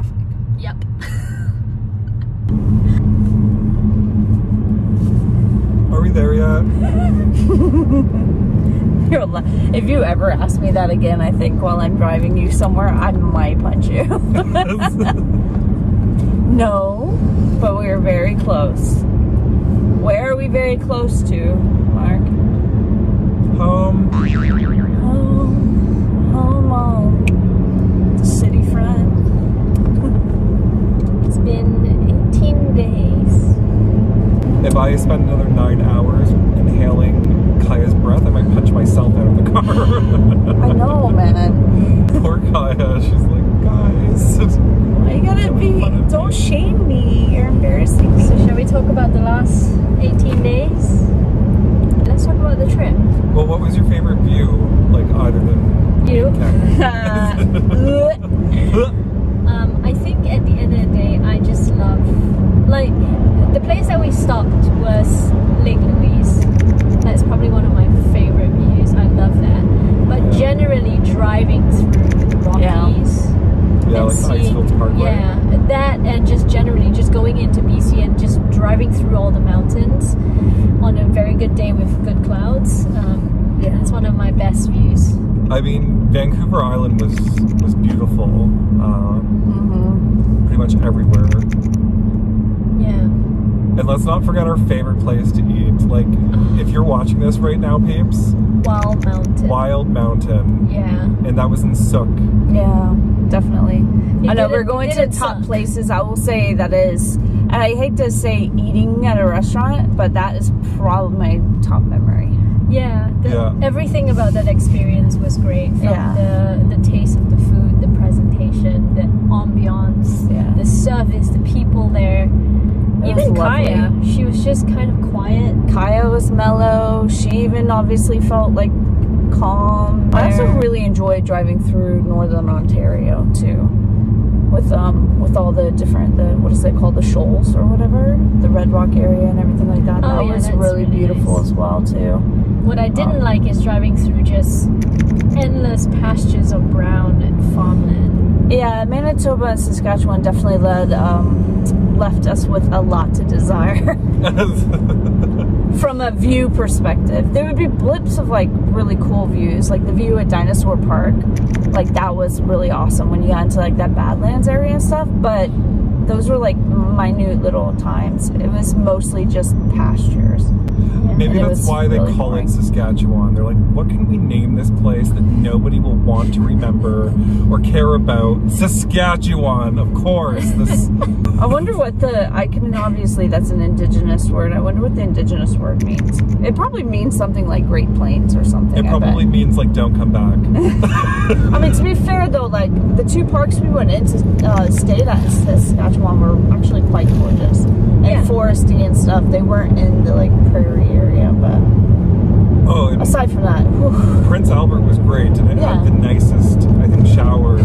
traffic. Yep. Are we there yet? If you ever ask me that again, I think while I'm driving you somewhere, I might punch you. No, but we are very close. Where are we very close to, Mark? Home. Home. Home on. City front. It's been 18 days. If I spend another 9 hours inhaling Kaya's breath, I might punch myself out of the car. I know, man. Poor Kaya. She's like, guys. I gotta be. Don't shame me. You're embarrassing me. So, shall we talk about the last 18 days? Let's talk about the trip. Well, what was your favorite view, like, other than you? I think at the end of the day, I just love, like, the place that we stopped was Lake Louise. That's probably one of my favorite views. I love that. But generally, driving through the Rockies, and like seeing Icefield Parkway, that, and just generally just going into BC and just driving through all the mountains on a very good day with good clouds. That's one of my best views. I mean, Vancouver Island was beautiful. Pretty much everywhere. And let's not forget our favorite place to eat. Like, if you're watching this right now, peeps. Wild Mountain. Wild Mountain. Yeah. And that was in Sook. Yeah, definitely. I know we're going to top places. I will say that is, and I hate to say eating at a restaurant, but that is probably my top memory. Yeah. Everything about that experience was great. From the taste of the food, the presentation, the ambiance, the service, the people there. Even Kaya, she was just kind of quiet. Kaya was mellow. She even obviously felt like calm. I also really enjoyed driving through Northern Ontario too, with all the different what is it called, the shoals or whatever, the Red Rock area and everything like that. Oh, that was really, really beautiful as well too. What I didn't like is driving through just endless pastures of brown and farmland. Yeah, Manitoba and Saskatchewan definitely left us with a lot to desire. From a view perspective, there would be blips of like really cool views, like the view at Dinosaur Park, like that was really awesome when you got into like that Badlands area and stuff, but those were like minute little times. It was mostly just pastures. Maybe that's why they call it Saskatchewan. They're like, what can we name this place that nobody will want to remember or care about? Saskatchewan, of course. This. I wonder what obviously that's an indigenous word. I wonder what the indigenous word means. It probably means something like Great Plains or something. It probably means like don't come back. I mean, to be fair though, like the two parks we went into stayed at Saskatchewan were actually quite gorgeous. And foresty and stuff. They weren't in the like prairie area, but aside from that, Prince Albert was great, and it had the nicest, I think, showers.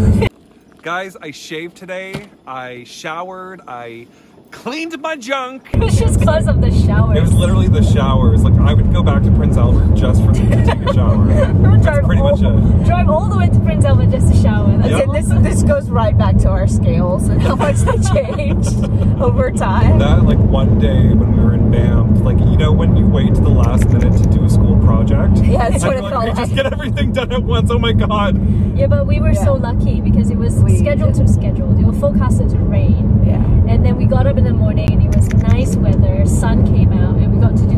Guys, I shaved today. I showered. I cleaned my junk. It was just because of the showers. It was literally the showers. Like, I would go back to Prince Albert just for me to take a shower. That's pretty much it. Drive all the way to Prince Albert just to shower. That's it. This goes right back to our scales and how much they changed over time. That, like, one day when we were in Bam, like, you know when you wait to the last minute to do a school project? Yeah, that's what it felt like. Just get everything done at once. Oh, my God. Yeah, but we were so lucky because it was scheduled. It was forecasted to rain. Yeah. And then we got up in the morning and it was nice weather, sun came out, and we got to do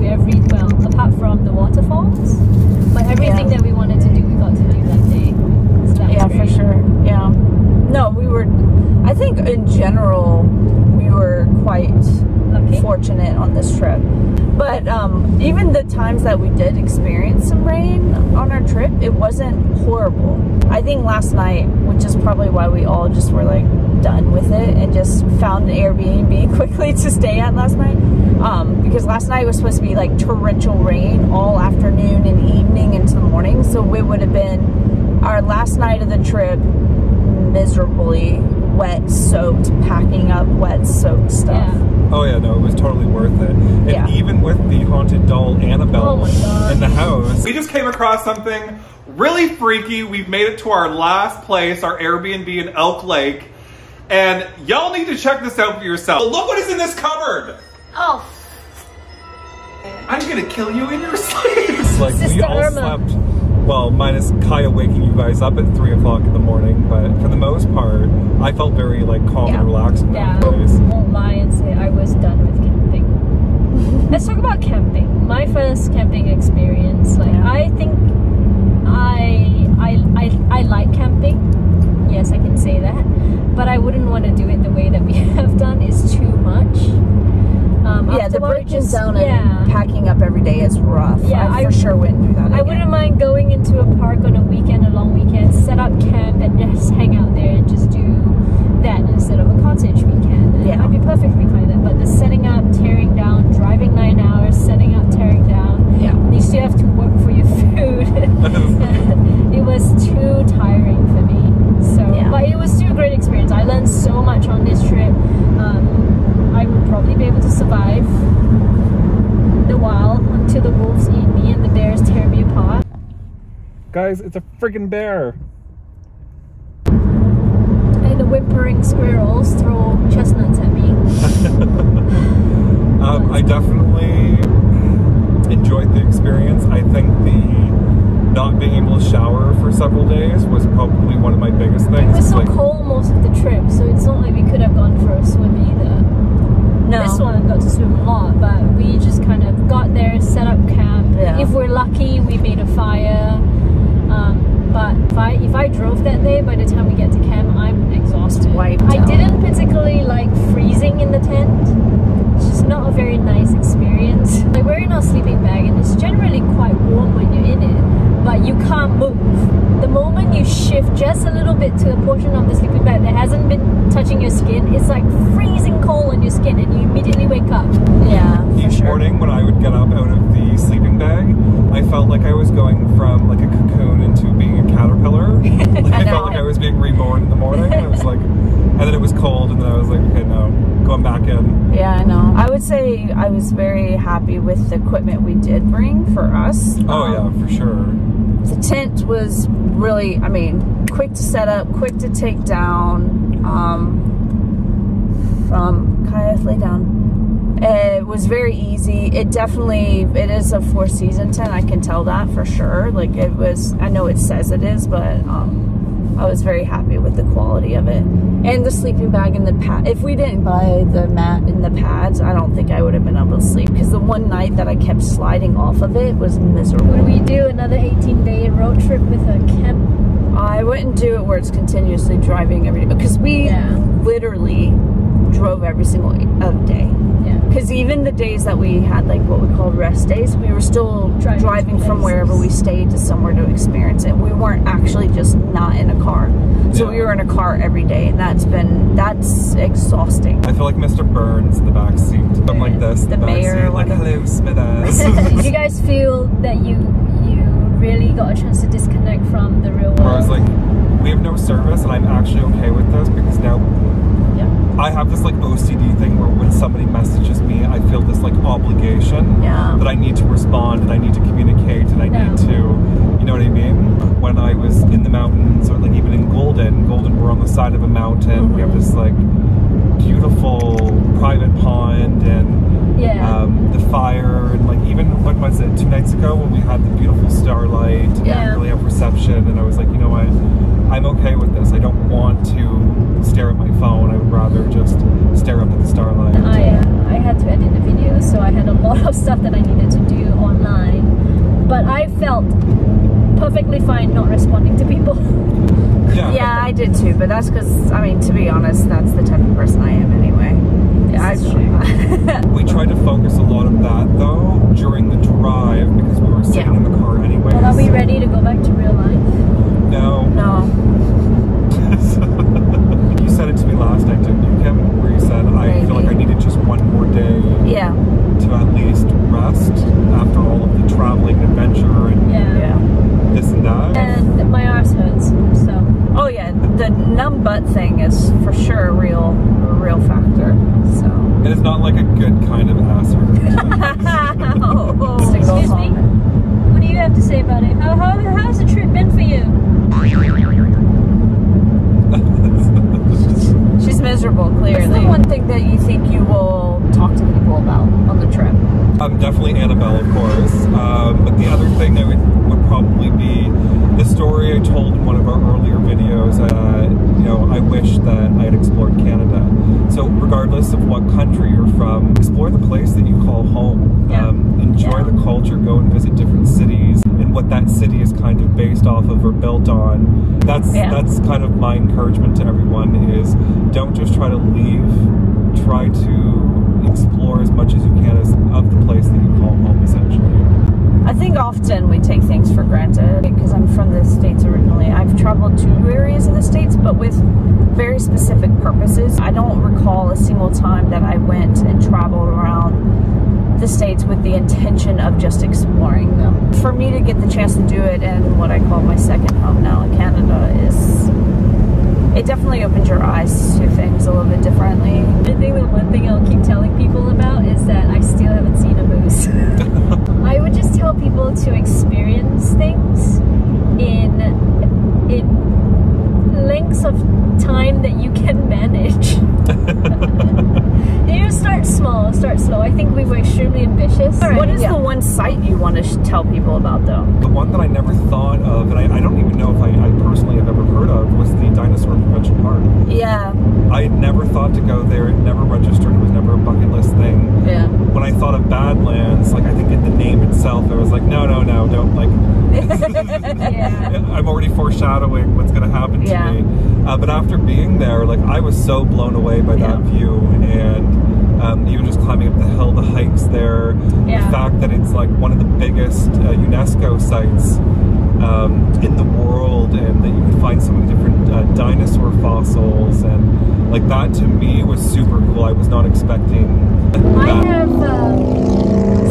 apart from the waterfalls, but everything that we wanted to do, we got to do that day. So that was great. For sure. Yeah. No, I think in general, we were quite fortunate on this trip. But even the times that we did experience some rain on our trip, it wasn't horrible. I think last night, which is probably why we all just were like done with it and just found an Airbnb quickly to stay at last night, because last night was supposed to be like torrential rain all afternoon and evening into the morning, so it would have been our last night of the trip miserably wet, soaked, packing up wet, soaked stuff. Oh yeah, no, it was totally worth it. And even with the haunted doll Annabelle in the house, we just came across something really freaky. We've made it to our last place, our Airbnb in Elk Lake. And y'all need to check this out for yourself. But look what is in this cupboard. Oh. I'm gonna kill you in your sleep. Like, we all slept, well, minus Kaya waking you guys up at 3 o'clock in the morning, but for the most part, I felt very like calm and relaxed in that place. I won't lie and say I was done with camping. Let's talk about camping. My first camping experience, like I think I like camping. Yes, I can say that, but I wouldn't want to do it the way that we have done. It's too much. Yeah, the breaking down and packing up every day is rough. Yeah, I for sure wouldn't do that again. I wouldn't mind going into a park on a weekend, a long weekend, set up camp and just hang out there and just do that instead of a cottage weekend. And I'd be perfectly fine with that. But the setting up, tearing down, driving 9 hours, setting up, tearing down. Yeah. You still have to work for your food. It was too tiring for me. So, but it was still a great experience. I learned so much on this trip. I would probably be able to survive the wild until the wolves eat me and the bears tear me apart. Guys, it's a freaking bear! And the whimpering squirrels throw chestnuts at me. I definitely enjoyed the experience. I think the not being able to shower for several days was probably one of my biggest things. It was so cold most of the trip, so it's not like we could have gone for a swim either. No. This one got to swim a lot, but we just kind of got there, set up camp. Yeah. If we're lucky, we made a fire. But if I drove that day, by the time we get to camp, I'm exhausted. Wiped out. I didn't particularly like freezing in the tent. It's just not a very nice experience. Like, we're in our sleeping bag, and it's generally quite warm when you're in it, but you can't move. The moment you shift just a little bit to a portion of the sleeping bag that hasn't been touching your skin, it's like freezing cold on your skin, and you immediately wake up. Yeah. Each morning when I would get up out of the sleeping bag, I felt like I was going from like a cocoon into being a caterpillar. Like, I felt like I was being reborn in the morning. I was like, and then it was cold, and then I was like, okay, no, going back in. Yeah, I know. I would say I was very happy with the equipment we did bring for us. Oh yeah, for sure. The tent was really, I mean, quick to set up, quick to take down. From Kaya, lay down. It was very easy. It definitely, it is a four-season tent. I can tell that for sure. Like, it was, I know it says it is, but I was very happy with the quality of it. And the sleeping bag and the pad. If we didn't buy the mat and the pads, I don't think I would have been able to sleep, because the one night that I kept sliding off of it was miserable. Would we do another 18-day road trip with a camp? I wouldn't do it where it's continuously driving every day, because we literally drove every single day. Because even the days that we had, like, what we called rest days, we were still driving from wherever we stayed to somewhere to experience it. We weren't actually just not in a car. So we were in a car every day, and that's exhausting. I feel like Mr. Burns in the back seat. I'm like this, the mayor, like, hello, Smithers. Did you guys feel that you really got a chance to disconnect from the real world? Where I was like, we have no service, and I'm actually okay with this, because now I have this like OCD thing where when somebody messages me, I feel this like obligation that I need to respond, and I need to communicate, and I need to, you know what I mean? When I was in the mountains, or like even in Golden, we're on the side of a mountain. We have this like beautiful private pond, and the fire, and like even, what was it, 2 nights ago when we had the beautiful starlight, and really have reception, and I was like, you know what, I'm okay with this. I don't want to stare at my phone. I would rather just stare up at the starlight. I had to edit the video, so I had a lot of stuff that I needed to do online, but I felt perfectly fine not responding to people. Yeah, I did too, but that's because, I mean, to be honest, that's the type of person I am anyway. We tried to focus a lot of that though during the drive, because we were sitting in the car anyway. Well, are we ready to go back to real life? No. No. You said it to me last night, didn't you, Kevin? Where you said, I feel like I needed just one more day to at least rest after all of the traveling adventure and this and that. And my arse hurts, so. Oh yeah, the numb butt thing is for sure a real factor, so. And it's not like a good kind of ass hurt. Excuse me? What do you have to say about it? How's the trip been for you? She's memorable, clearly. What's the one thing that you think you will talk to people about on the trip? Definitely Annabelle, of course. But the other thing that would probably be the story I told in one of our earlier videos. You know, I wish that I had explored Canada. So regardless of what country you're from, explore the place that you call home. Yeah. Enjoy the culture, go and visit different cities, and what that city is kind of based off of or built on. That's kind of my encouragement to everyone is don't just try to leave, try to explore as much as you can of the place that you call home, essentially. I think often we take things for granted because I'm from the States originally. I've traveled to areas of the States, but with very specific purposes. I don't recall a single time that I went and traveled around the States with the intention of just exploring them. For me to get the chance to do it in what I call my second home now in Canada is, it definitely opens your eyes to things a little bit differently. I think the one thing I'll keep telling people about is that I still haven't seen a moose. I would just tell people to experience things in lengths of time that you can manage. You know, start small, start slow. I think we were extremely ambitious. Right, what is the one site you want to tell people about, though? The one that I never thought of, and I don't even know if I personally have ever heard of, was the Dinosaur Park. Yeah. I had never thought to go there. It never registered. It was never a bucket list thing. Yeah. When I thought of Badlands, like I think in the name itself, I was like, no, don't, like. Yeah. I'm already foreshadowing what's going to happen to me. But after being there, like I was so blown away by that view, and even just climbing up the hill, the hikes there, the fact that it's like one of the biggest UNESCO sites in the world, and that you can find so many different dinosaur fossils, and like that to me was super cool. I was not expecting that. I have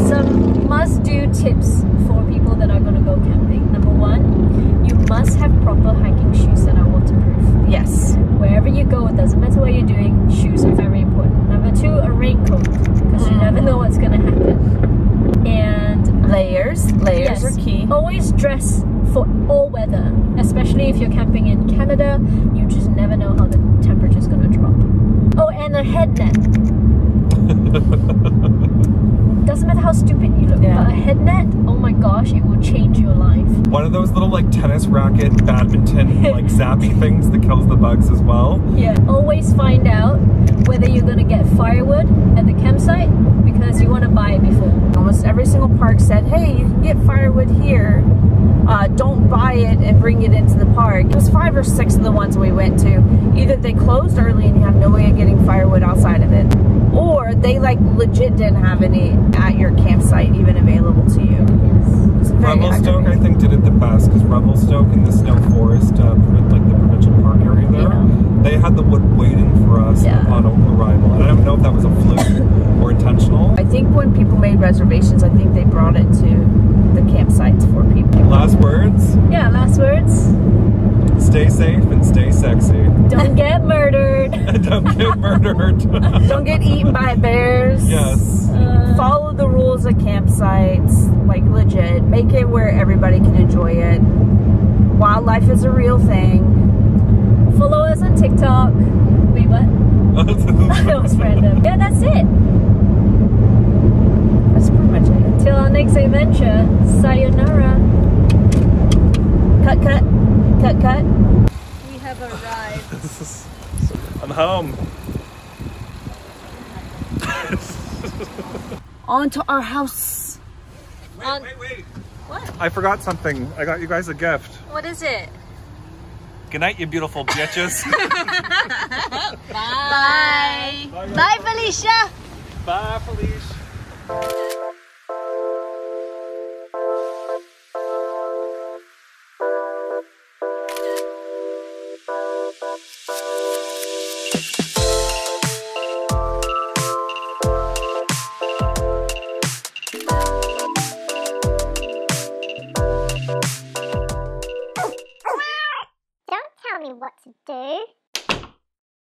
some must-do tips for people that are going to go camping. Number one, you must have proper hiking shoes that are waterproof. Yes. Wherever you go, it doesn't matter what you're doing, shoes are very important. Number two, a raincoat, because you never know what's going to happen. And layers are key. Always dress for all weather, especially if you're camping in Canada. You just never know how the temperature is going to drop. Oh, and a head net. Doesn't matter how stupid you look, but a head net, oh my gosh, it will change your life. One of those little like tennis racket, badminton, like zappy things that kills the bugs as well. Yeah, always find out whether you're going to get firewood at the campsite, because you want to buy it before. Almost every single park said, hey, you can get firewood here. Don't buy it and bring it into the park. It was 5 or 6 of the ones we went to. Either they closed early and you have no way of getting firewood outside of it, or they like legit didn't have any at your campsite even available to you. Yes. Revelstoke, I think, did it the best, because Revelstoke in the snow forest, like the provincial park area there, they had the wood waiting for us on arrival. And I don't know if that was a fluke or intentional. I think when people made reservations, I think they brought it to the campsites for people. Last words? Yeah, last words. Stay safe and stay sexy. Don't get murdered. Don't get murdered. Don't get eaten by bears. Yes. Follow the rules of campsites, like legit. Make it where everybody can enjoy it. Wildlife is a real thing. Follow us on TikTok. Wait, what? That was random. Yeah, that's it. That's pretty much it. Till our next adventure, sayonara. Cut, cut, cut, cut. We have arrived. This is, I'm home. On to our house. Wait, wait. What? I forgot something. I got you guys a gift. What is it? Good night, you beautiful bitches. Bye. Bye. Bye, Felicia. Bye, Felicia.